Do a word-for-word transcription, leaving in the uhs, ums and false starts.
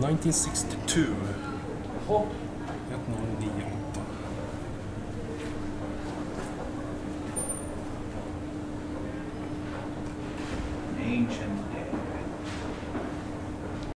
nineteen sixty-two. Oh.